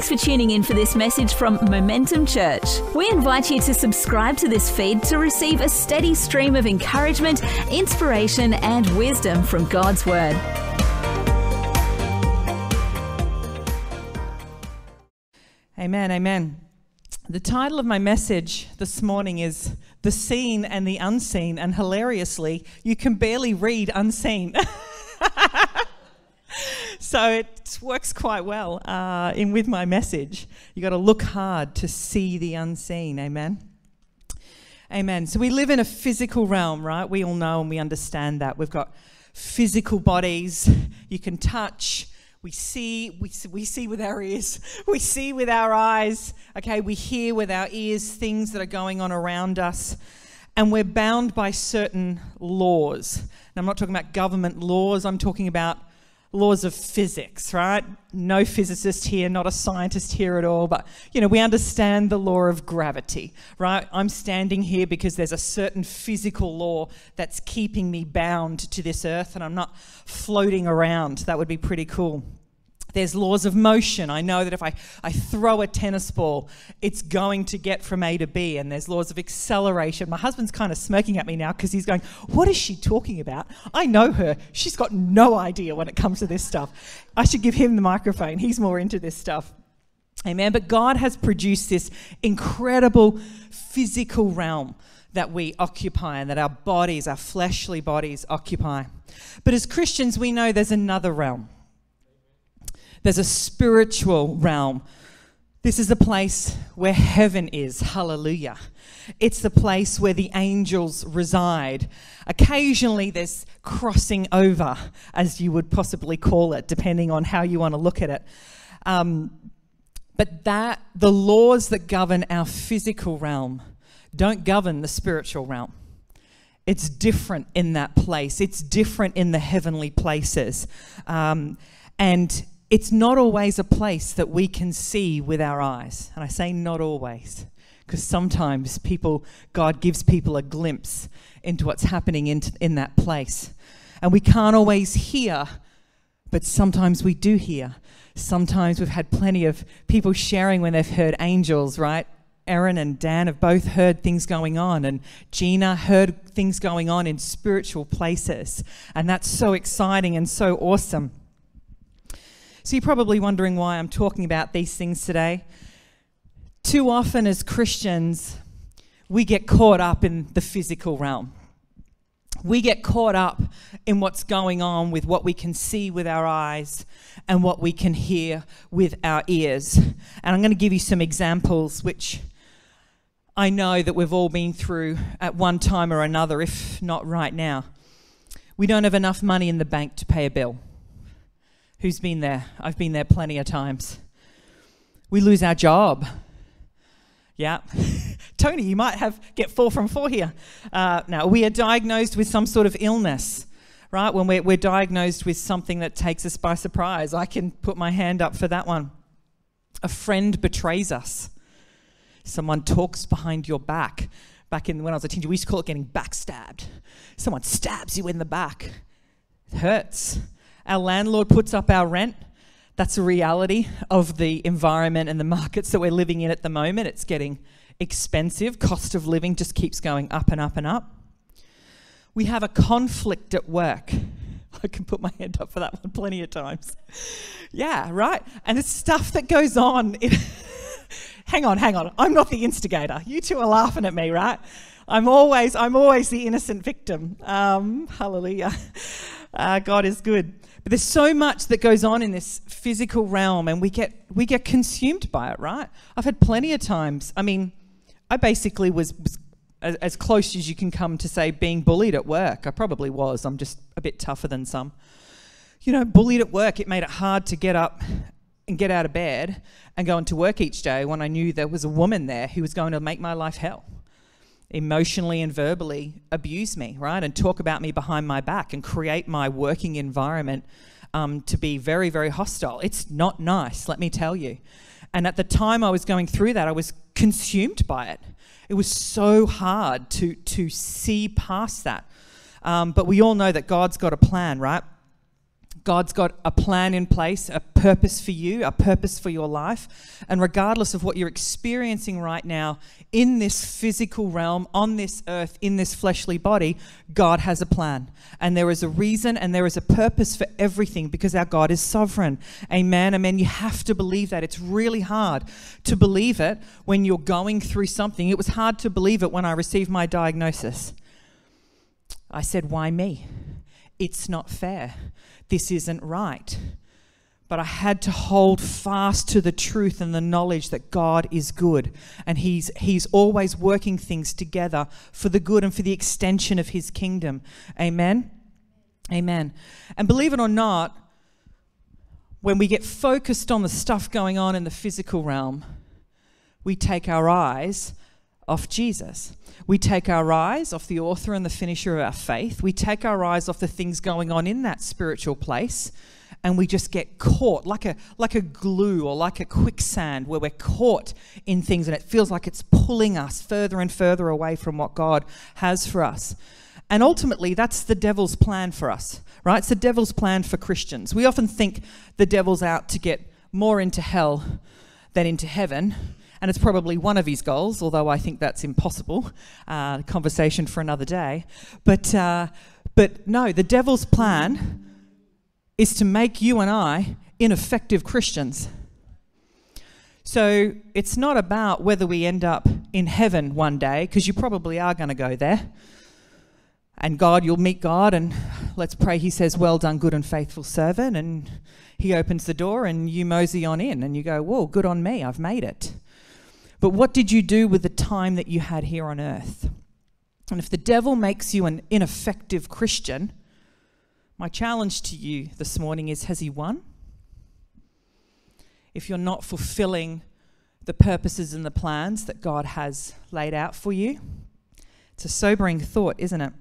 Thanks for tuning in for this message from Momentum Church. We invite you to subscribe to this feed to receive a steady stream of encouragement, inspiration, and wisdom from God's Word. Amen, amen. The title of my message this morning is The Seen and the Unseen, and hilariously, you can barely read unseen. So it works quite well in with my message. You've got to look hard to see the unseen, amen? Amen. So we live in a physical realm, right? We all know and we understand that. We've got physical bodies you can touch. We see with our ears, we see with our eyes, okay? We hear with our ears things that are going on around us, and we're bound by certain laws. And I'm not talking about government laws, I'm talking about laws of physics, right? No physicist here, not a scientist here at all, but, you know, we understand the law of gravity, right? I'm standing here because there's a certain physical law that's keeping me bound to this earth, and I'm not floating around. That would be pretty cool. There's laws of motion. I know that if I throw a tennis ball, it's going to get from A to B. And there's laws of acceleration. My husband's kind of smirking at me now because he's going, what is she talking about? I know her. She's got no idea when it comes to this stuff. I should give him the microphone. He's more into this stuff. Amen. But God has produced this incredible physical realm that we occupy and that our bodies, our fleshly bodies, occupy. But as Christians, we know there's another realm. There's a spiritual realm. This is the place where heaven is. Hallelujah. It's the place where the angels reside. Occasionally there's crossing over, as you would possibly call it, depending on how you want to look at it. But the laws that govern our physical realm don't govern the spiritual realm. It's different in that place. It's different in the heavenly places. And it's not always a place that we can see with our eyes. And I say not always, because sometimes God gives people a glimpse into what's happening in that place. And we can't always hear, but sometimes we do hear. Sometimes we've had plenty of people sharing when they've heard angels, right? Erin and Dan have both heard things going on, and Gina heard things going on in spiritual places. And that's so exciting and so awesome. So you're probably wondering why I'm talking about these things today. Too often as Christians, we get caught up in the physical realm. We get caught up in what's going on with what we can see with our eyes and what we can hear with our ears. And I'm going to give you some examples which I know that we've all been through at one time or another, if not right now. We don't have enough money in the bank to pay a bill. Who's been there? I've been there plenty of times. We lose our job. Yeah. Tony, you might get 4 from 4 here. Now, we are diagnosed with some sort of illness, right? When we're diagnosed with something that takes us by surprise. I can put my hand up for that one. A friend betrays us. Someone talks behind your back. Back when I was a teenager, we used to call it getting backstabbed. Someone stabs you in the back. It hurts. Our landlord puts up our rent. That's a reality of the environment and the markets that we're living in at the moment. It's getting expensive. Cost of living just keeps going up and up and up. We have a conflict at work. I can put my hand up for that one plenty of times. Yeah, right? And it's stuff that goes on. Hang on. I'm not the instigator. You two are laughing at me, right? I'm always the innocent victim. Hallelujah. God is good. But there's so much that goes on in this physical realm, and we get consumed by it, right? I've had plenty of times. I mean, I basically was as close as you can come to, say, being bullied at work. I probably was. I'm just a bit tougher than some. You know, bullied at work, it made it hard to get up and get out of bed and go into work each day when I knew there was a woman there who was going to make my life hell. Emotionally and verbally abuse me, right? And talk about me behind my back and create my working environment to be very, very hostile. It's not nice, let me tell you. And at the time I was going through that, I was consumed by it. It was so hard to see past that. But we all know that God's got a plan, right? God's got a plan in place, a purpose for you, a purpose for your life. And regardless of what you're experiencing right now in this physical realm, on this earth, in this fleshly body, God has a plan. And there is a reason and there is a purpose for everything because our God is sovereign. Amen, amen. You have to believe that. It's really hard to believe it when you're going through something. It was hard to believe it when I received my diagnosis. I said, why me? It's not fair. This isn't right. But I had to hold fast to the truth and the knowledge that God is good. And He's always working things together for the good and for the extension of His kingdom. Amen? Amen. And believe it or not, when we get focused on the stuff going on in the physical realm, we take our eyes off Jesus. We take our eyes off the author and the finisher of our faith. We take our eyes off the things going on in that spiritual place, and we just get caught like a glue or like a quicksand, where we're caught in things and it feels like it's pulling us further and further away from what God has for us. And ultimately, that's the devil's plan for us, right? It's the devil's plan for Christians. We often think the devil's out to get more into hell than into heaven. And it's probably one of his goals, although I think that's impossible. Conversation for another day. But no, the devil's plan is to make you and I ineffective Christians. So it's not about whether we end up in heaven one day, because you probably are going to go there. And God, you'll meet God, and let's pray He says, well done, good and faithful servant. And He opens the door and you mosey on in and you go, whoa, good on me, I've made it. But what did you do with the time that you had here on earth? And if the devil makes you an ineffective Christian, my challenge to you this morning is, has he won? If you're not fulfilling the purposes and the plans that God has laid out for you, it's a sobering thought, isn't it?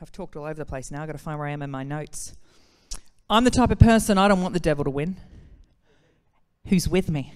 I've talked all over the place now. I've got to find where I am in my notes. I'm the type of person, I don't want the devil to win. Who's with me?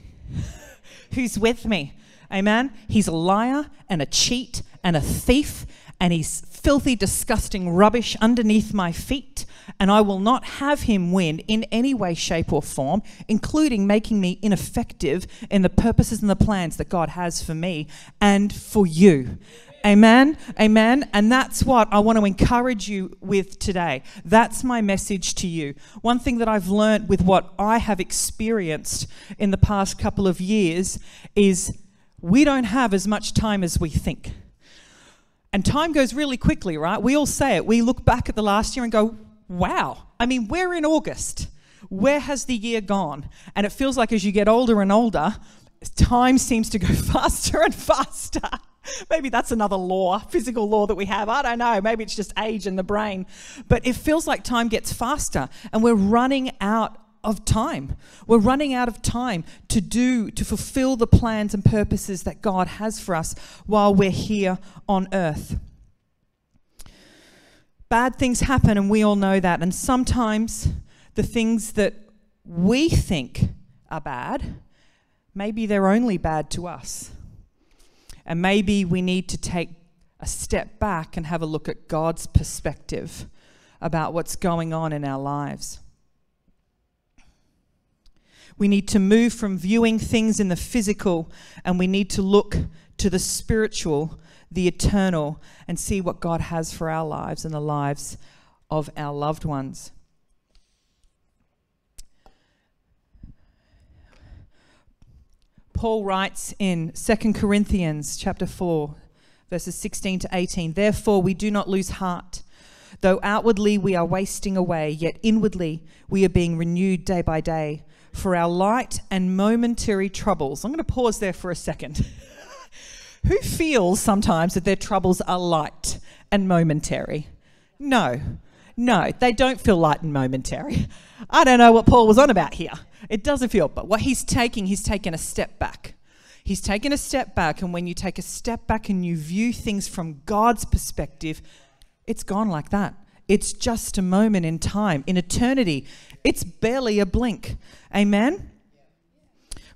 Who's with me? Amen? He's a liar and a cheat and a thief, and he's filthy, disgusting rubbish underneath my feet, and I will not have him win in any way, shape or form, including making me ineffective in the purposes and the plans that God has for me and for you. Amen. Amen. And that's what I want to encourage you with today. That's my message to you. One thing that I've learned with what I have experienced in the past couple of years is we don't have as much time as we think. And time goes really quickly, right? We all say it. We look back at the last year and go, wow. I mean, we're in August. Where has the year gone? And it feels like as you get older and older, time seems to go faster and faster. Maybe that's another law, physical law that we have. I don't know. Maybe it's just age and the brain. But it feels like time gets faster and we're running out of time. We're running out of time to fulfill the plans and purposes that God has for us while we're here on earth. Bad things happen, and we all know that. And sometimes the things that we think are bad, maybe they're only bad to us. And maybe we need to take a step back and have a look at God's perspective about what's going on in our lives. We need to move from viewing things in the physical, and we need to look to the spiritual, the eternal, and see what God has for our lives and the lives of our loved ones. Paul writes in 2 Corinthians chapter 4, verses 16 to 18, therefore we do not lose heart. Though outwardly we are wasting away, yet inwardly we are being renewed day by day. For our light and momentary troubles. I'm going to pause there for a second. Who feels sometimes that their troubles are light and momentary? No, they don't feel light and momentary. I don't know what Paul was on about here. It doesn't feel, but what he's taken a step back. He's taken a step back, and when you take a step back and you view things from God's perspective, it's gone like that. It's just a moment in time. In eternity, it's barely a blink. Amen?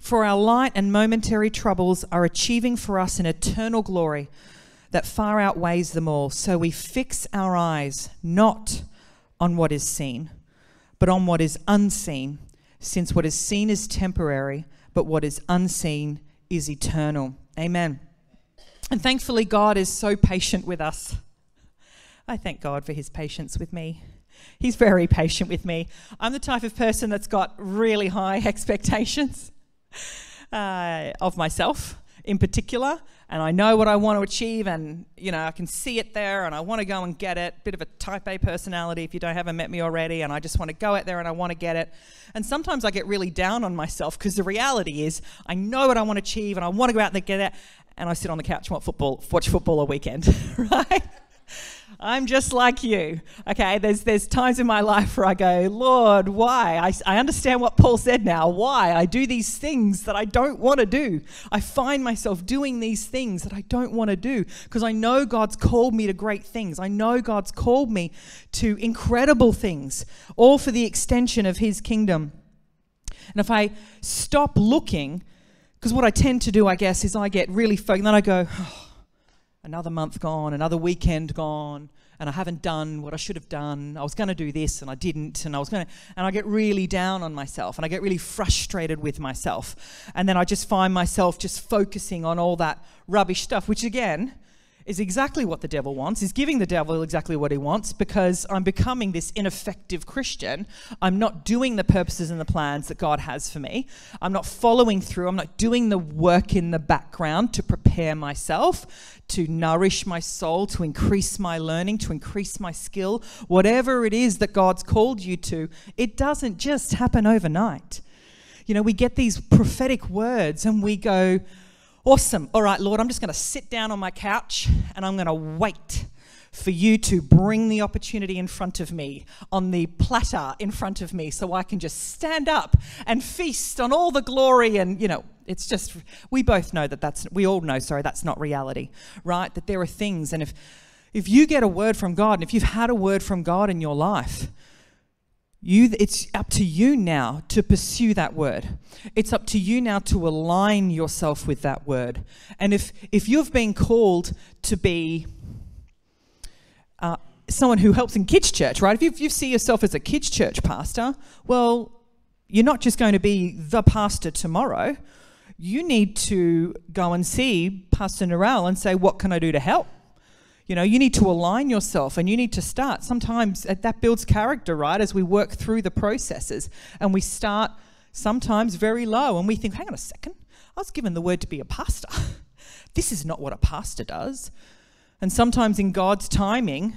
For our light and momentary troubles are achieving for us an eternal glory that far outweighs them all. So we fix our eyes not on what is seen, but on what is unseen, since what is seen is temporary, but what is unseen is eternal. Amen. And thankfully, God is so patient with us. I thank God for his patience with me. He's very patient with me. I'm the type of person that's got really high expectations of myself in particular, and I know what I want to achieve, and you know I can see it there, and I want to go and get it. Bit of a type A personality if you don't haven't met me already, and I just want to go out there and I want to get it. And sometimes I get really down on myself because the reality is I know what I want to achieve and I want to go out there and get it, and I sit on the couch and watch football all weekend, right? I'm just like you, okay? There's times in my life where I go, Lord, why? I understand what Paul said now. Why? I do these things that I don't want to do. I find myself doing these things that I don't want to do because I know God's called me to great things. I know God's called me to incredible things, all for the extension of his kingdom. And if I stop looking, because what I tend to do, I guess, is I get really focused, and then I go, oh, another month gone, another weekend gone, and I haven't done what I should have done. I was going to do this and I didn't, and I get really down on myself and I get really frustrated with myself. And then I just find myself just focusing on all that rubbish stuff, which again is exactly what the devil wants, is giving the devil exactly what he wants, because I'm becoming this ineffective Christian. I'm not doing the purposes and the plans that God has for me. I'm not following through. I'm not doing the work in the background to prepare myself, to nourish my soul, to increase my learning, to increase my skill. Whatever it is that God's called you to, it doesn't just happen overnight. You know, we get these prophetic words and we go, awesome. All right, Lord, I'm just going to sit down on my couch and I'm going to wait for you to bring the opportunity in front of me, on the platter in front of me, so I can just stand up and feast on all the glory. And, you know, it's just, we both know that that's not reality, right? That there are things. And if you get a word from God, and if you've had a word from God in your life, it's up to you now to pursue that word. It's up to you now to align yourself with that word. And if you've been called to be someone who helps in kids' church, right? If you see yourself as a kids' church pastor, well, you're not just going to be the pastor tomorrow. You need to go and see Pastor Narelle and say, what can I do to help? You know, you need to align yourself and you need to start. Sometimes that builds character, right? As we work through the processes, and we start sometimes very low and we think, hang on a second, I was given the word to be a pastor. This is not what a pastor does. And sometimes in God's timing,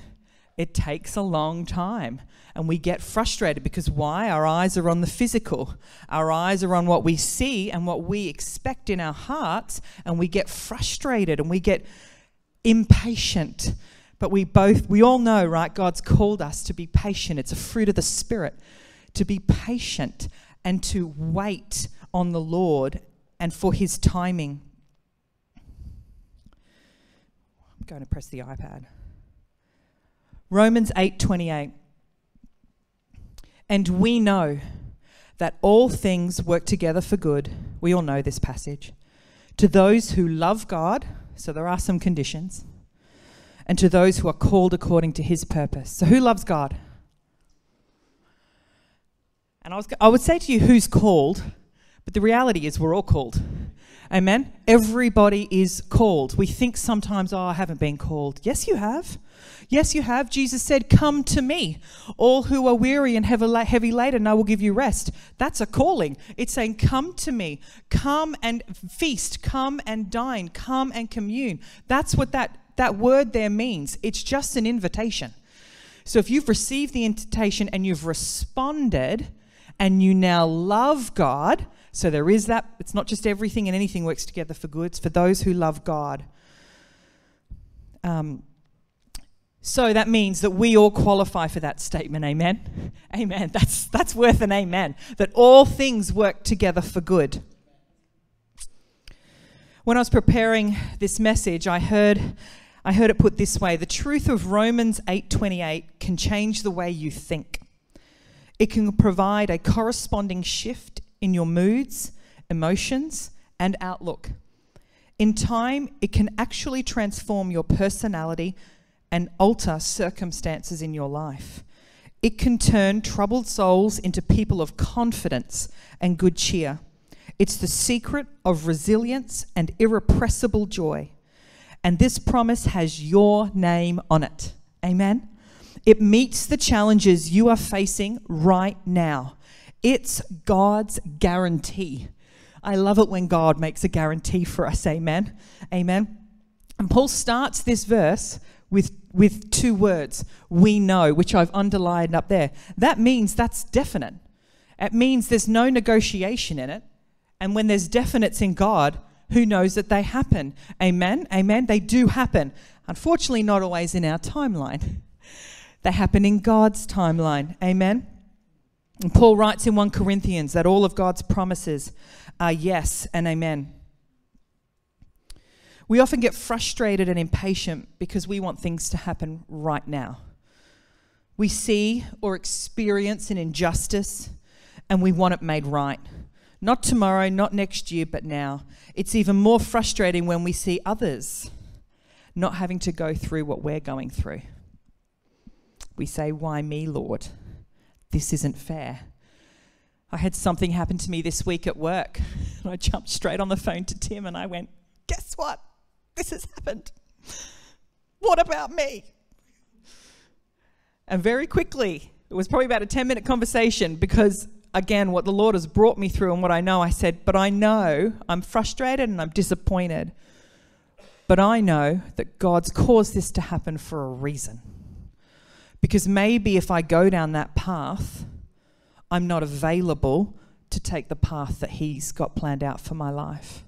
it takes a long time and we get frustrated because why? Our eyes are on the physical. Our eyes are on what we see and what we expect in our hearts, and we get frustrated and we get impatient. But we all know, right? God's called us to be patient. It's a fruit of the Spirit to be patient and to wait on the Lord and for his timing. I'm going to press the iPad. Romans 8:28. And we know that all things work together for good. We all know this passage. To those who love God. So there are some conditions. And to those who are called according to his purpose. So who loves God? And I would say to you, who's called? But the reality is we're all called. Amen? Everybody is called. We think sometimes, oh, I haven't been called. Yes, you have. Yes, you have. Jesus said, come to me, all who are weary and heavy laden, I will give you rest. That's a calling. It's saying, come to me. Come and feast. Come and dine. Come and commune. That's what that word there means. It's just an invitation. So if you've received the invitation and you've responded and you now love God, so there is that. It's not just everything and anything works together for good. It's for those who love God. So that means that we all qualify for that statement. Amen? Amen. That's worth an amen. That all things work together for good. When I was preparing this message, I heard it put this way. The truth of Romans 8:28 can change the way you think. It can provide a corresponding shift in your moods, emotions, and outlook. In time, it can actually transform your personality and alter circumstances in your life. It can turn troubled souls into people of confidence and good cheer. It's the secret of resilience and irrepressible joy. And this promise has your name on it. Amen? It meets the challenges you are facing right now. It's God's guarantee. I love it when God makes a guarantee for us. Amen? Amen? And Paul starts this verse with two words, we know, which I've underlined up there. That means that's definite. It means there's no negotiation in it. And when there's definites in God, who knows that they happen? Amen? Amen? They do happen. Unfortunately, not always in our timeline. They happen in God's timeline. Amen? And Paul writes in 2 Corinthians that all of God's promises are yes and amen. We often get frustrated and impatient because we want things to happen right now. We see or experience an injustice and we want it made right. Not tomorrow, not next year, but now. It's even more frustrating when we see others not having to go through what we're going through. We say, "Why me, Lord? This isn't fair." I had something happen to me this week at work, and I jumped straight on the phone to Tim and I went, "Guess what? This has happened. What about me?" And very quickly, it was probably about a 10-minute conversation because, again, what the Lord has brought me through and what I know, I said, but I know I'm frustrated and I'm disappointed, but I know that God's caused this to happen for a reason. Because maybe if I go down that path, I'm not available to take the path that He's got planned out for my life.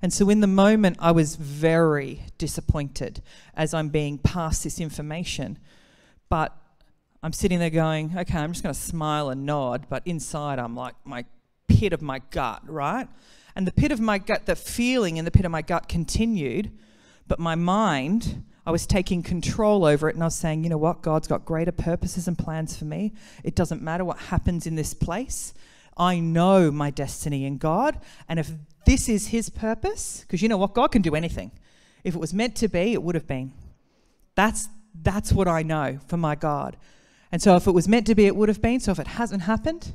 And so in the moment, I was very disappointed as I'm being passed this information. But I'm sitting there going, okay, I'm just going to smile and nod. But inside, I'm like my pit of my gut, right? And the pit of my gut, the feeling in the pit of my gut continued. But my mind, I was taking control over it. And I was saying, you know what? God's got greater purposes and plans for me. It doesn't matter what happens in this place. I know my destiny in God. And if this is His purpose, because you know what? God can do anything. If it was meant to be, it would have been. That's what I know for my God. And so if it was meant to be, it would have been. So if it hasn't happened,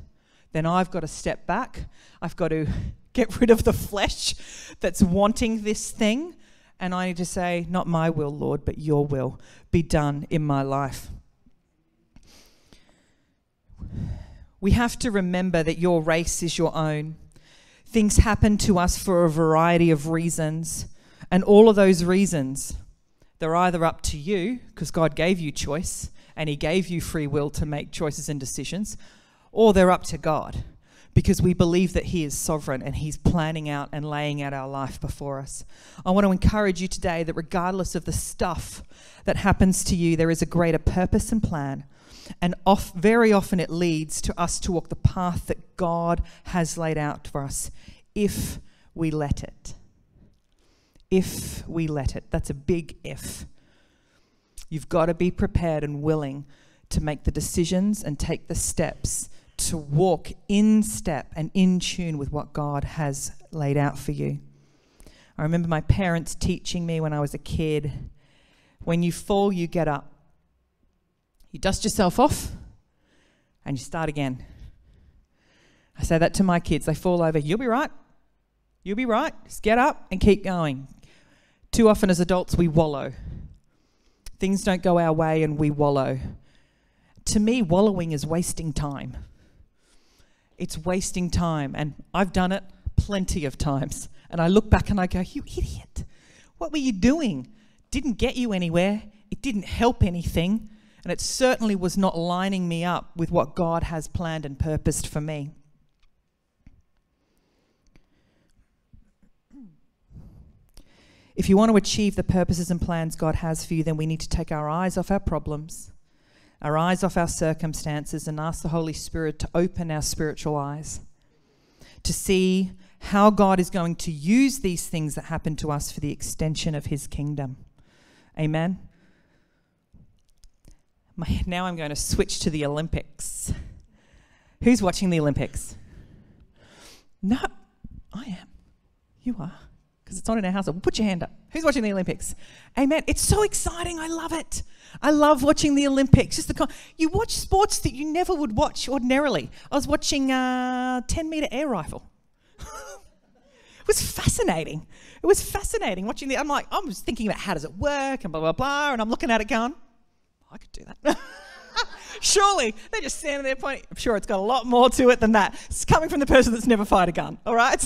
then I've got to step back. I've got to get rid of the flesh that's wanting this thing. And I need to say, not my will, Lord, but your will be done in my life. We have to remember that your race is your own. Things happen to us for a variety of reasons. And all of those reasons, they're either up to you, because God gave you choice, and He gave you free will to make choices and decisions, or they're up to God, because we believe that He is sovereign and He's planning out and laying out our life before us. I want to encourage you today that regardless of the stuff that happens to you, there is a greater purpose and plan. And very often it leads to us to walk the path that God has laid out for us, if we let it. If we let it. That's a big if. You've got to be prepared and willing to make the decisions and take the steps to walk in step and in tune with what God has laid out for you. I remember my parents teaching me when I was a kid, when you fall, you get up. You dust yourself off and you start again. I say that to my kids. They fall over. You'll be right. You'll be right. Just get up and keep going. Too often as adults, we wallow. Things don't go our way and we wallow. To me, wallowing is wasting time. It's wasting time. And I've done it plenty of times. And I look back and I go, you idiot. What were you doing? Didn't get you anywhere. It didn't help anything. And it certainly was not lining me up with what God has planned and purposed for me. If you want to achieve the purposes and plans God has for you, then we need to take our eyes off our problems, our eyes off our circumstances, and ask the Holy Spirit to open our spiritual eyes, to see how God is going to use these things that happen to us for the extension of His kingdom. Amen. Now I'm going to switch to the Olympics. Who's watching the Olympics? No, I am. You are. because it's not in our household. Well, put your hand up. Who's watching the Olympics? Amen. It's so exciting. I love it. I love watching the Olympics. Just the you watch sports that you never would watch ordinarily. I was watching 10-meter air rifle. It was fascinating. It was fascinating watching the. I'm like, I'm just thinking about how does it work and blah, blah, blah. And I'm looking at it going, I could do that. Surely, they're just standing there pointing. I'm sure it's got a lot more to it than that. It's coming from the person that's never fired a gun, all right?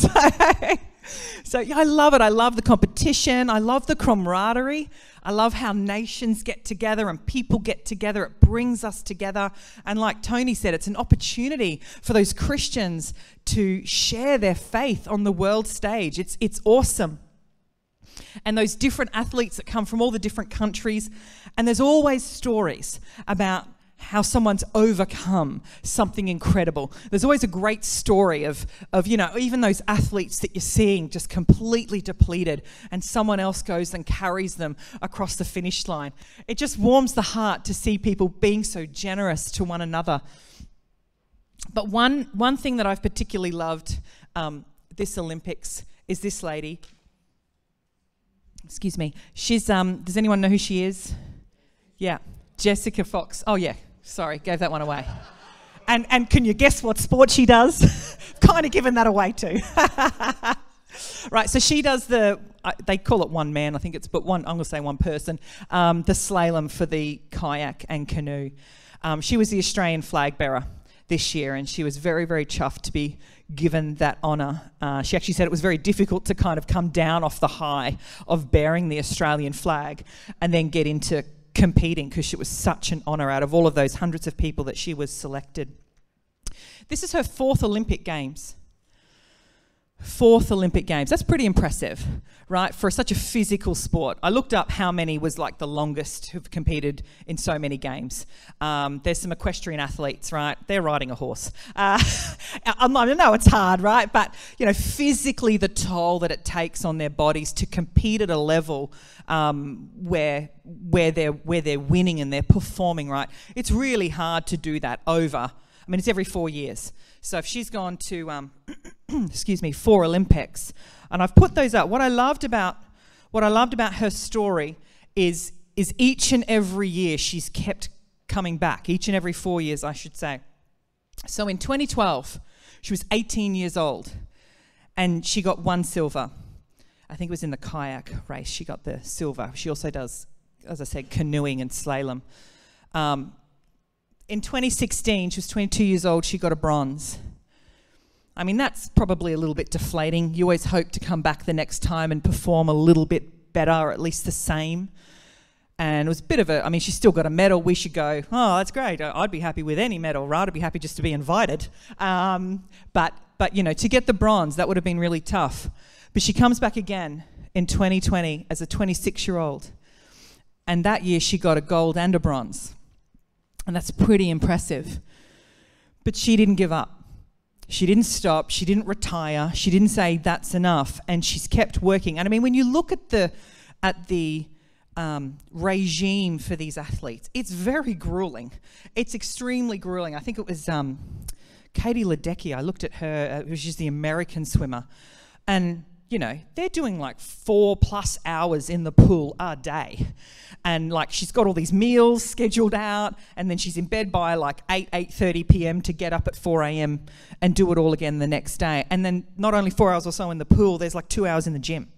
So yeah, I love it. I love the competition. I love the camaraderie. I love how nations get together and people get together. It brings us together. And like Tony said, it's an opportunity for those Christians to share their faith on the world stage. It's awesome. And those different athletes that come from all the different countries. And there's always stories about how someone's overcome something incredible. There's always a great story of you know, even those athletes that you're seeing just completely depleted and someone else goes and carries them across the finish line. It just warms the heart to see people being so generous to one another. But one thing that I've particularly loved this Olympics is this lady. Excuse me. She's, does anyone know who she is? Yeah, Jessica Fox. Oh yeah, sorry, gave that one away. And can you guess what sport she does? Kind of given that away too. Right, so she does the, they call it one man, I think it's, but one, I'm gonna say one person, the slalom for the kayak and canoe. She was the Australian flag bearer this year, and she was very, very chuffed to be given that honour. She actually said it was very difficult to kind of come down off the high of bearing the Australian flag and then get into competing, because it was such an honour out of all of those hundreds of people that she was selected. This is her fourth Olympic Games. Fourth Olympic Games. That's pretty impressive, right, for such a physical sport. I looked up how many was like the longest who've competed in so many games. There's some equestrian athletes, right? They're riding a horse. I know it's hard, right? But, you know, physically the toll that it takes on their bodies to compete at a level where they're winning and they're performing, right? It's really hard to do that over. I mean, it's every 4 years. So if she's gone to, excuse me, 4 Olympics, and I've put those up. What I loved about her story is each and every year she's kept coming back. Each and every 4 years, I should say. So in 2012, she was 18 years old, and she got 1 silver. I think it was in the kayak race. She got the silver. She also does, as I said, canoeing and slalom. In 2016, she was 22 years old, she got a bronze. I mean, that's probably a little bit deflating. You always hope to come back the next time and perform a little bit better, or at least the same. And it was a bit of a, I mean, she's still got a medal. We should go, oh, that's great. I'd be happy with any medal, right? I'd be happy just to be invited. But you know, to get the bronze, that would have been really tough. But she comes back again in 2020 as a 26-year-old. And that year she got a gold and a bronze. And that's pretty impressive. But she didn't give up. She didn't stop. She didn't retire. She didn't say that's enough. And she's kept working. And I mean, when you look at the regime for these athletes, it's very grueling. It's extremely grueling. I think it was Katie Ledecky. I looked at her. She's the American swimmer. And you know, they're doing like 4+ hours in the pool a day. And like she's got all these meals scheduled out, and then she's in bed by like 8:30 p.m. to get up at 4 a.m. and do it all again the next day. And then not only 4 hours or so in the pool, there's like 2 hours in the gym.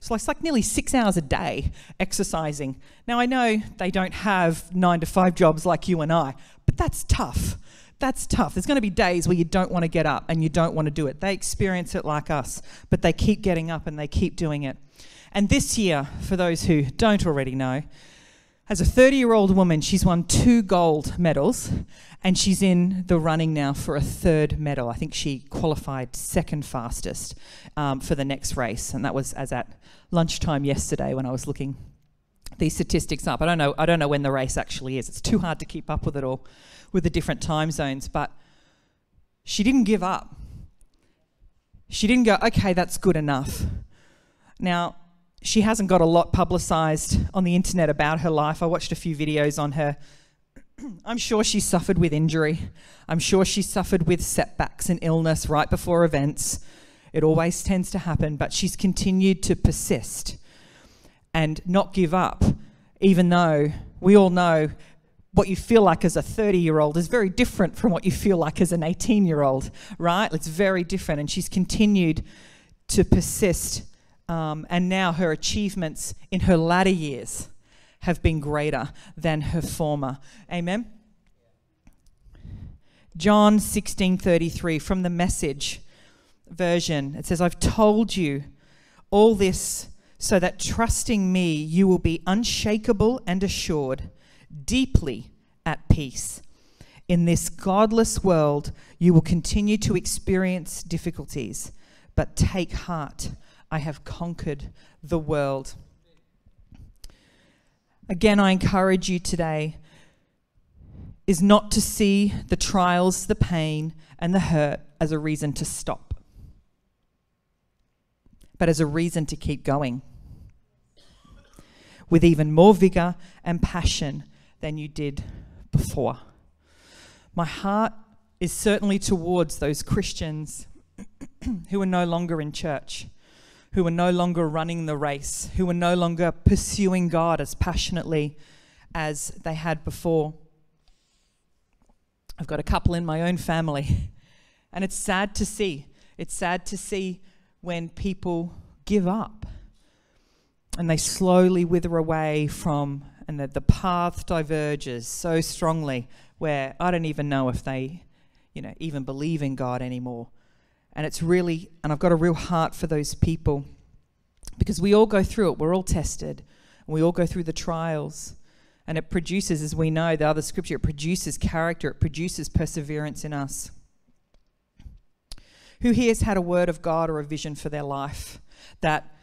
So it's like nearly 6 hours a day exercising. Now I know they don't have 9-to-5 jobs like you and I, but that's tough. That's tough. There's going to be days where you don't want to get up and you don't want to do it. They experience it like us, but they keep getting up and they keep doing it. And this year, for those who don't already know, as a 30-year-old woman, she's won 2 gold medals and she's in the running now for a 3rd medal. I think she qualified 2nd fastest for the next race, and that was as at lunchtime yesterday when I was looking these statistics up. I don't know when the race actually is. It's too hard to keep up with it all, with the different time zones, but she didn't give up. She didn't go, okay, that's good enough. Now, she hasn't got a lot publicised on the internet about her life. I watched a few videos on her. I'm sure she suffered with injury. I'm sure she suffered with setbacks and illness right before events. It always tends to happen, but she's continued to persist and not give up, even though we all know what you feel like as a 30-year-old is very different from what you feel like as an 18-year-old, right? It's very different, and she's continued to persist, and now her achievements in her latter years have been greater than her former. Amen? John 16:33 from the Message version, it says, I've told you all this so that trusting me you will be unshakable and assured, deeply at peace. In this godless world you will continue to experience difficulties, but take heart, I have conquered the world. Again, I encourage you today is not to see the trials, the pain, and the hurt as a reason to stop, but as a reason to keep going with even more vigor and passion than you did before. My heart is certainly towards those Christians who are no longer in church, who are no longer running the race, who are no longer pursuing God as passionately as they had before. I've got a couple in my own family, and it's sad to see. It's sad to see when people give up and they slowly wither away from, and the path diverges so strongly where I don't even know if they, even believe in God anymore. And it's really, and I've got a real heart for those people, because we all go through it. We're all tested, and we all go through the trials. And it produces, as we know, the other scripture, it produces character, it produces perseverance in us. Who here has had a word of God or a vision for their life that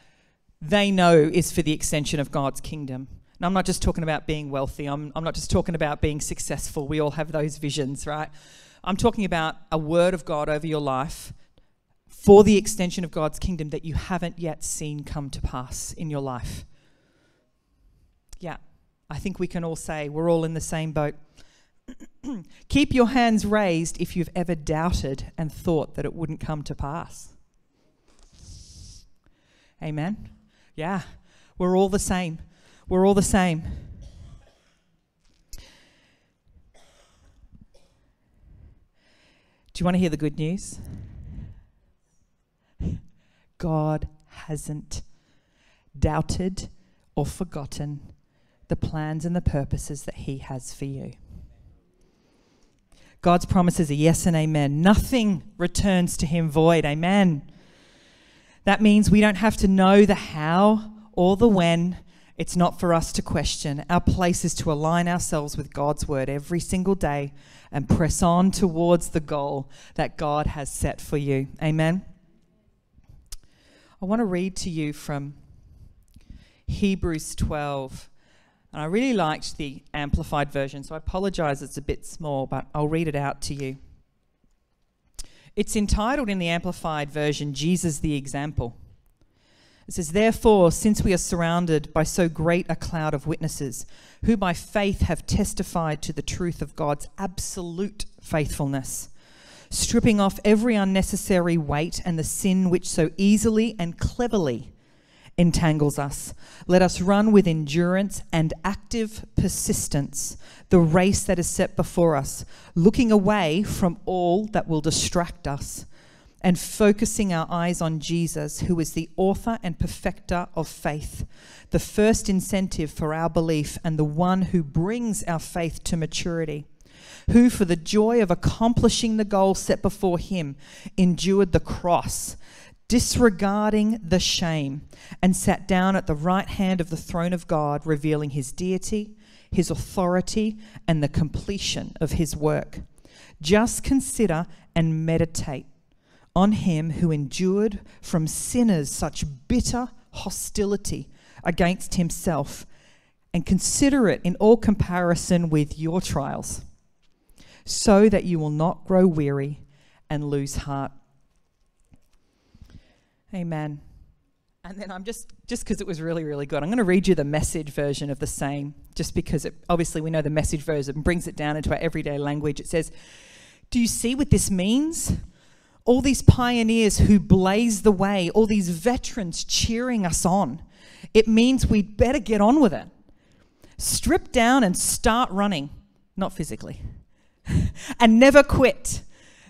they know is for the extension of God's kingdom? And I'm not just talking about being wealthy. I'm not just talking about being successful. We all have those visions, right? I'm talking about a word of God over your life for the extension of God's kingdom that you haven't yet seen come to pass in your life. Yeah. I think we can all say we're all in the same boat. Keep your hands raised if you've ever doubted and thought that it wouldn't come to pass. Amen? Yeah, we're all the same. We're all the same. Do you want to hear the good news? God hasn't doubted or forgotten the plans and the purposes that he has for you. God's promises are yes and amen. Nothing returns to him void. Amen. That means we don't have to know the how or the when. It's not for us to question. Our place is to align ourselves with God's word every single day and press on towards the goal that God has set for you. Amen. I want to read to you from Hebrews 12. And I really liked the amplified version, so I apologize it's a bit small, but I'll read it out to you. It's entitled in the amplified version, Jesus the Example. It says, therefore, since we are surrounded by so great a cloud of witnesses, who by faith have testified to the truth of God's absolute faithfulness, stripping off every unnecessary weight and the sin which so easily and cleverly entangles us, let us run with endurance and active persistence the race that is set before us, looking away from all that will distract us and focusing our eyes on Jesus, who is the author and perfecter of faith, the first incentive for our belief and the one who brings our faith to maturity, who for the joy of accomplishing the goal set before him endured the cross, disregarding the shame, and sat down at the right hand of the throne of God, revealing his deity, his authority, and the completion of his work. Just consider and meditate on him who endured from sinners such bitter hostility against himself, and consider it in all comparison with your trials, so that you will not grow weary and lose heart. Amen. And then I'm just because it was really, really good, I'm going to read you the Message version of the same, just because it, obviously we know the Message version brings it down into our everyday language. It says, do you see what this means? all these pioneers who blaze the way, all these veterans cheering us on. It means we'd better get on with it. Strip down and start running, not physically, and never quit.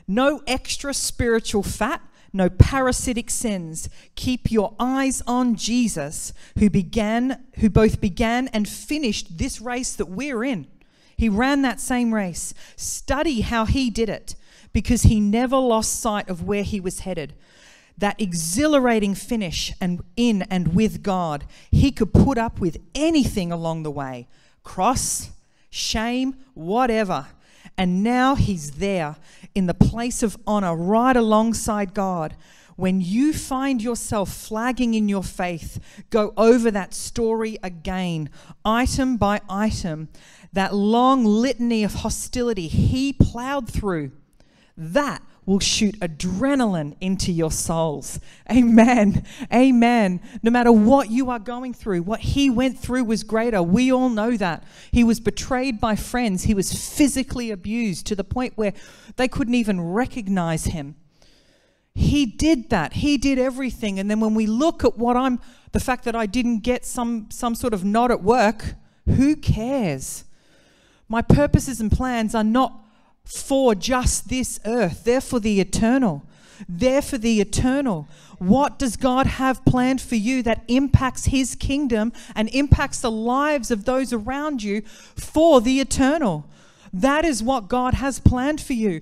No extra spiritual fat, no parasitic sins. Keep your eyes on Jesus, who both began and finished this race that we're in. He ran that same race. Study how he did it, because he never lost sight of where he was headed. That exhilarating finish and in and with God, he could put up with anything along the way, cross, shame, whatever. And now he's there in the place of honor right alongside God. When you find yourself flagging in your faith, go over that story again, item by item, that long litany of hostility he plowed through. That will shoot adrenaline into your souls. Amen. Amen. No matter what you are going through, what he went through was greater. We all know that. He was betrayed by friends. He was physically abused to the point where they couldn't even recognize him. He did that. He did everything. And then when we look at the fact that I didn't get some sort of nod at work, who cares? My purposes and plans are not for just this earth. They're for the eternal. They're for the eternal. What does God have planned for you that impacts his kingdom and impacts the lives of those around you for the eternal? That is what God has planned for you.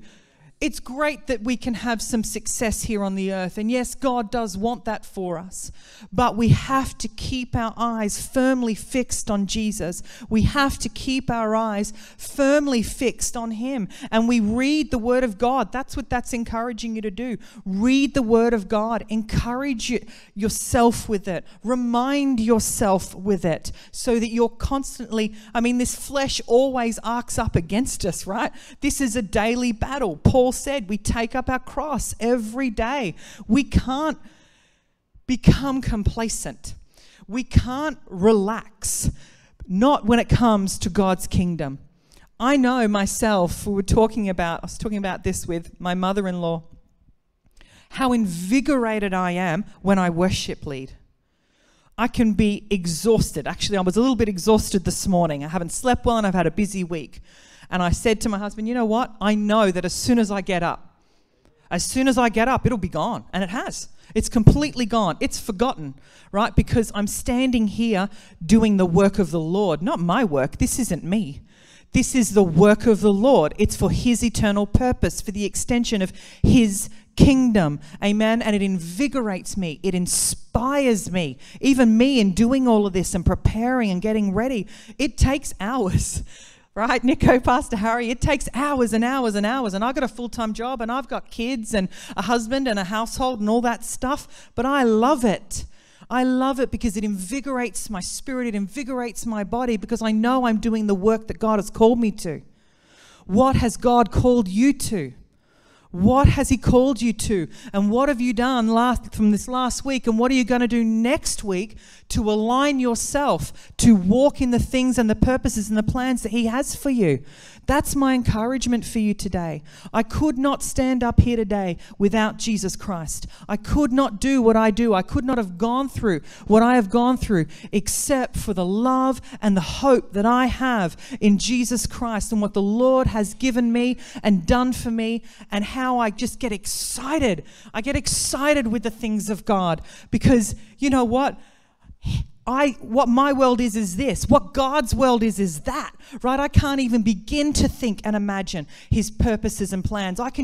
It's great that we can have some success here on the earth. And yes, God does want that for us. But we have to keep our eyes firmly fixed on Jesus. We have to keep our eyes firmly fixed on him. And we read the word of God. That's what that's encouraging you to do. Read the word of God. Encourage yourself with it. Remind yourself with it so that you're constantly, this flesh always arcs up against us, right? This is a daily battle. Paul said we take up our cross every day. We can't become complacent. We can't relax, not when it comes to God's kingdom. I know myself, I was talking about this with my mother-in-law, how invigorated I am when I worship lead. I can be exhausted. Actually, I was a little bit exhausted this morning. I haven't slept well and I've had a busy week. And I said to my husband, you know what? I know that as soon as I get up, it'll be gone. And it has. It's completely gone. It's forgotten, right? Because I'm standing here doing the work of the Lord, not my work. This isn't me. This is the work of the Lord. It's for his eternal purpose, for the extension of his kingdom. Amen. And it invigorates me. It inspires me. Even me in doing all of this and preparing and getting ready, it takes hours. Right, Nico, Pastor Harry, it takes hours and hours and hours. And I've got a full-time job and I've got kids and a husband and a household and all that stuff. But I love it. I love it because it invigorates my spirit. It invigorates my body because I know I'm doing the work that God has called me to. What has God called you to? What has he called you to? And what have you done from this last week? And what are you going to do next week to align yourself to walk in the things and the purposes and the plans that he has for you? That's my encouragement for you today. I could not stand up here today without Jesus Christ. I could not do what I do. I could not have gone through what I have gone through except for the love and the hope that I have in Jesus Christ and what the Lord has given me and done for me, and how I just get excited. I get excited with the things of God because you know what? What my world is this. What God's world is that, right? I can't even begin to think and imagine his purposes and plans. I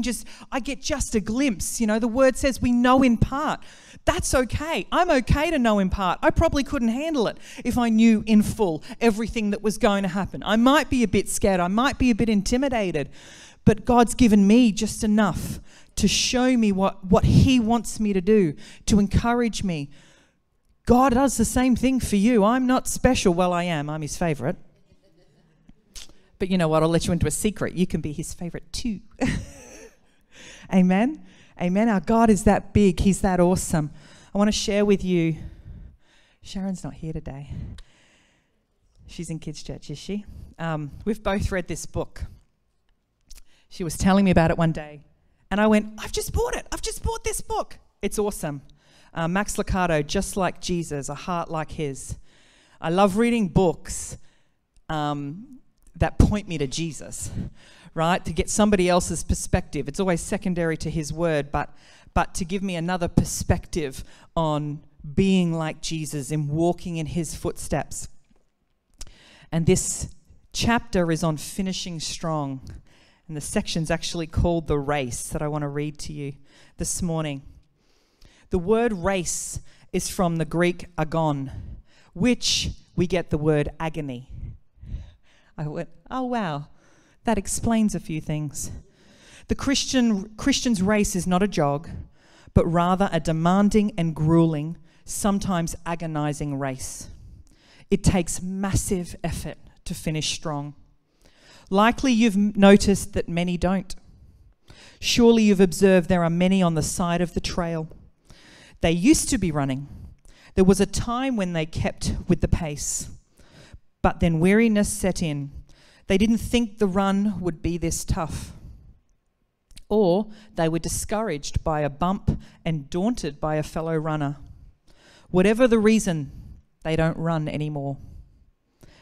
get just a glimpse. You know, the word says we know in part. That's okay. I'm okay to know in part. I probably couldn't handle it if I knew in full everything that was going to happen. I might be a bit scared. I might be a bit intimidated. But God's given me just enough to show me what he wants me to do, to encourage me. God does the same thing for you. I'm not special. Well, I am. I'm his favorite. But you know what? I'll let you into a secret. You can be his favorite too. Amen. Amen. Our God is that big. He's that awesome. I want to share with you. Sharon's not here today. She's in kids' church, is she? We've both read this book. She was telling me about it one day And I went, I've just bought it. I've just bought this book. It's awesome. Max Lucado, Just Like Jesus, A Heart Like His. I love reading books that point me to Jesus, right? To get somebody else's perspective. It's always secondary to his word, but to give me another perspective on being like Jesus and walking in his footsteps. And this chapter is on finishing strong. And the section's actually called The Race that I want to read to you this morning. The word race is from the Greek agon, which we get the word agony. I went, oh, wow, that explains a few things. The Christian's race is not a jog, but rather a demanding and grueling, sometimes agonizing race. It takes massive effort to finish strong. Likely you've noticed that many don't. Surely you've observed there are many on the side of the trail. They used to be running. There was a time when they kept with the pace, but then weariness set in. They didn't think the run would be this tough. Or they were discouraged by a bump and daunted by a fellow runner. Whatever the reason, they don't run anymore.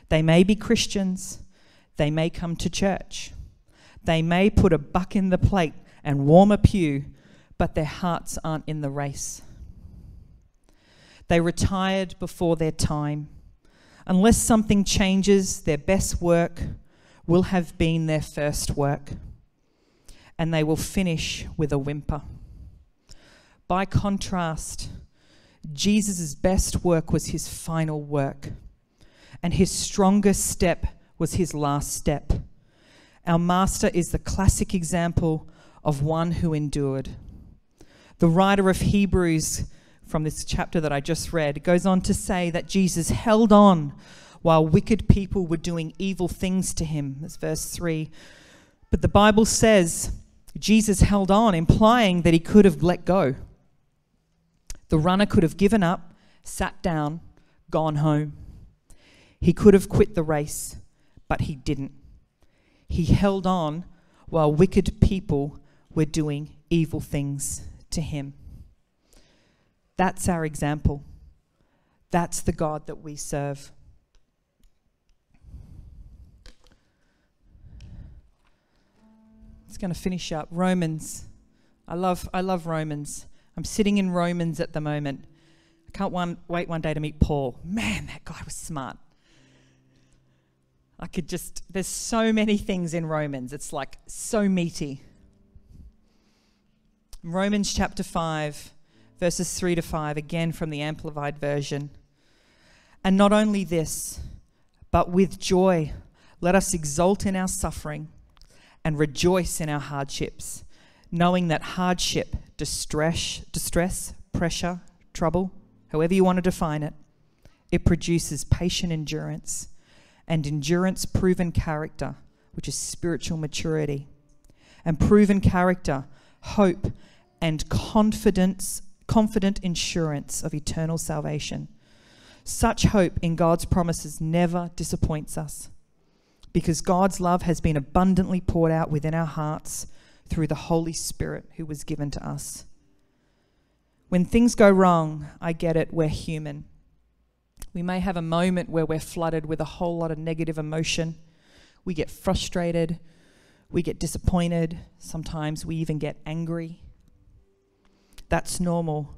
They may be Christians. They may come to church. They may put a buck in the plate and warm a pew, but their hearts aren't in the race. They retired before their time. Unless something changes, their best work will have been their first work, and they will finish with a whimper. By contrast, Jesus' best work was his final work, and his strongest step was his last step. Our Master is the classic example of one who endured. The writer of Hebrews from this chapter that I just read goes on to say that Jesus held on while wicked people were doing evil things to him. That's verse 3. But the Bible says Jesus held on, implying that he could have let go. The runner could have given up, sat down, gone home. He could have quit the race, but he didn't. He held on while wicked people were doing evil things to him. That's our example. That's the God that we serve. It's going to finish up. Romans. I love Romans. I'm sitting in Romans at the moment. I can't wait one day to meet Paul. Man, that guy was smart. There's so many things in Romans. It's like so meaty. Romans chapter 5. Verses 3 to 5, again from the Amplified Version. And not only this, but with joy, let us exult in our suffering and rejoice in our hardships, knowing that hardship, distress, pressure, trouble, however you want to define it, it produces patient endurance, and endurance proven character, which is spiritual maturity, and proven character, hope, and confident assurance of eternal salvation. Such hope in God's promises never disappoints us, because God's love has been abundantly poured out within our hearts through the Holy Spirit who was given to us. When things go wrong, I get it, we're human. We may have a moment where we're flooded with a whole lot of negative emotion. We get frustrated, we get disappointed, sometimes we even get angry. That's normal,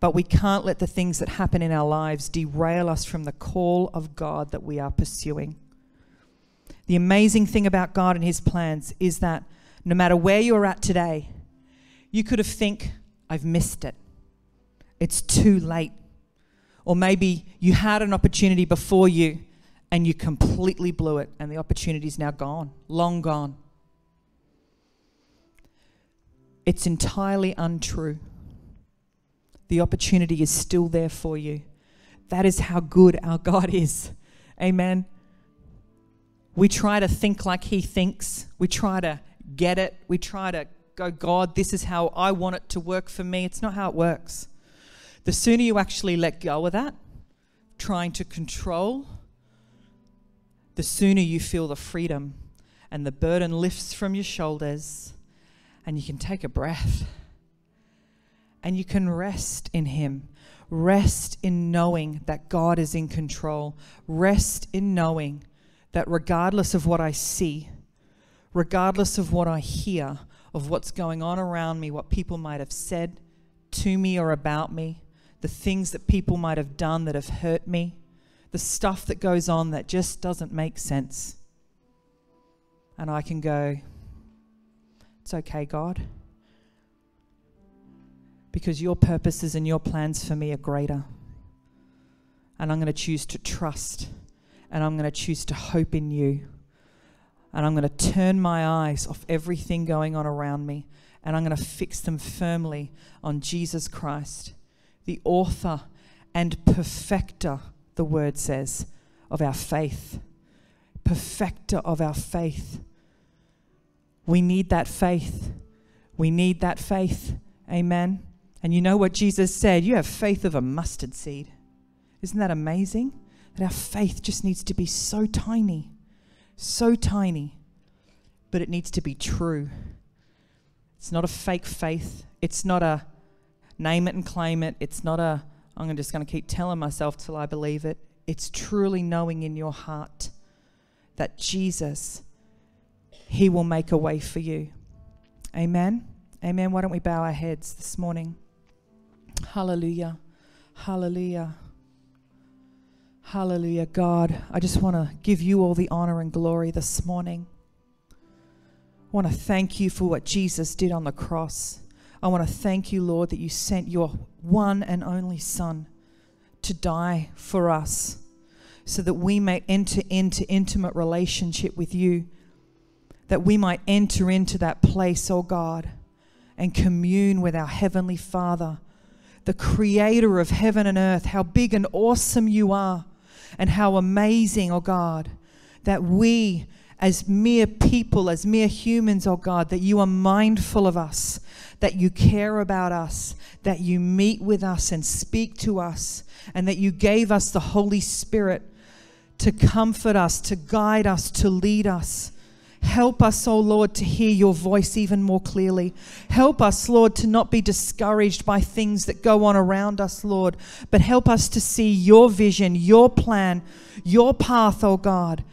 but we can't let the things that happen in our lives derail us from the call of God that we are pursuing. The amazing thing about God and his plans is that no matter where you're at today, you could have think, I've missed it. It's too late. Or maybe you had an opportunity before you and you completely blew it, and the opportunity's now gone, long gone. It's entirely untrue. The opportunity is still there for you. That is how good our God is. Amen. We try to think like he thinks. We try to get it. We try to go, God, this is how I want it to work for me. It's not how it works. The sooner you actually let go of that, trying to control, the sooner you feel the freedom and the burden lifts from your shoulders and you can take a breath and you can rest in him. Rest in knowing that God is in control. Rest in knowing that regardless of what I see, regardless of what I hear, of what's going on around me, what people might have said to me or about me, the things that people might have done that have hurt me, the stuff that goes on that just doesn't make sense. And I can go, it's okay, God, because your purposes and your plans for me are greater. And I'm going to choose to trust, and I'm going to choose to hope in you. And I'm going to turn my eyes off everything going on around me, and I'm going to fix them firmly on Jesus Christ, the author and perfecter, the word says, of our faith. Perfecter of our faith. We need that faith. We need that faith. Amen. And you know what Jesus said? You have faith of a mustard seed. Isn't that amazing? That our faith just needs to be so tiny. So tiny, but it needs to be true. It's not a fake faith. It's not a name it and claim it. It's not a, I'm just going to keep telling myself till I believe it. It's truly knowing in your heart that Jesus, he will make a way for you. Amen. Amen. Why don't we bow our heads this morning? Hallelujah. Hallelujah. Hallelujah, God. I just want to give you all the honor and glory this morning. I want to thank you for what Jesus did on the cross. I want to thank you, Lord, that you sent your one and only Son to die for us so that we may enter into intimate relationship with you, that we might enter into that place, oh God, and commune with our Heavenly Father, the creator of heaven and earth. How big and awesome you are. And how amazing, oh God, that we as mere people, as mere humans, oh God, that you are mindful of us, that you care about us, that you meet with us and speak to us, and that you gave us the Holy Spirit to comfort us, to guide us, to lead us. Help us, oh Lord, to hear your voice even more clearly. Help us, Lord, to not be discouraged by things that go on around us, Lord, but help us to see your vision, your plan, your path, oh God,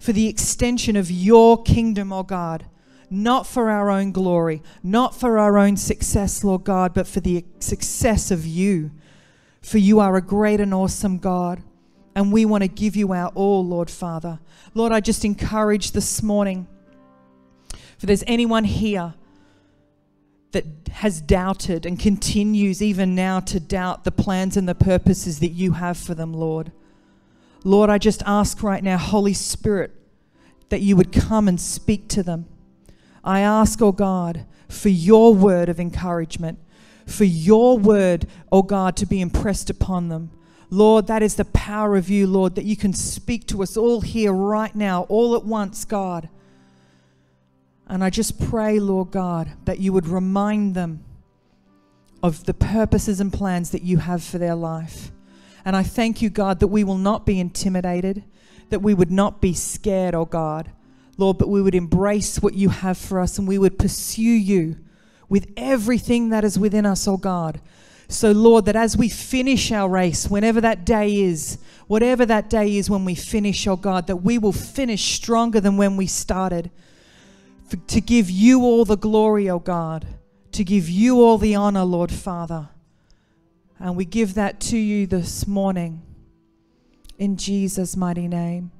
for the extension of your kingdom, oh God, not for our own glory, not for our own success, Lord God, but for the success of you. For you are a great and awesome God, and we want to give you our all, Lord Father. Lord, I just encourage this morning, if there's anyone here that has doubted and continues even now to doubt the plans and the purposes that you have for them, Lord. Lord, I just ask right now, Holy Spirit, that you would come and speak to them. I ask, oh God, for your word of encouragement, for your word, oh God, to be impressed upon them. Lord, that is the power of you, Lord, that you can speak to us all here right now, all at once, God. And I just pray, Lord God, that you would remind them of the purposes and plans that you have for their life. And I thank you, God, that we will not be intimidated, that we would not be scared, oh God, Lord, but we would embrace what you have for us, and we would pursue you with everything that is within us, oh God. So, Lord, that as we finish our race, whenever that day is, whatever that day is when we finish, oh God, that we will finish stronger than when we started. To give you all the glory, oh God, to give you all the honor, Lord Father. And we give that to you this morning in Jesus' mighty name.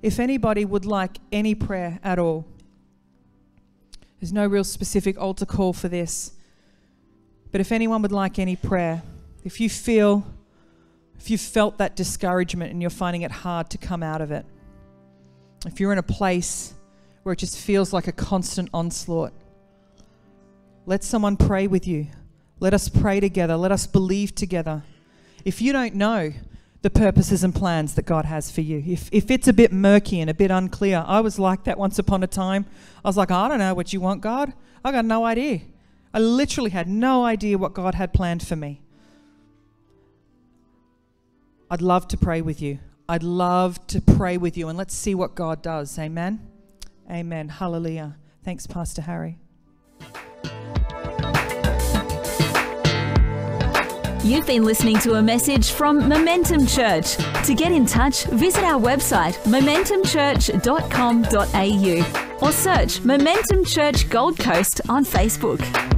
If anybody would like any prayer at all, there's no real specific altar call for this. But if anyone would like any prayer, if you've felt that discouragement and you're finding it hard to come out of it, if you're in a place where it just feels like a constant onslaught, let someone pray with you. Let us pray together. Let us believe together. If you don't know the purposes and plans that God has for you, if it's a bit murky and a bit unclear, I was like that once upon a time. I was like, I don't know what you want, God. I got no idea. I literally had no idea what God had planned for me. I'd love to pray with you. I'd love to pray with you, and let's see what God does. Amen. Amen. Hallelujah. Thanks, Pastor Harry. You've been listening to a message from Momentum Church. To get in touch, visit our website, momentumchurch.com.au, or search Momentum Church Gold Coast on Facebook.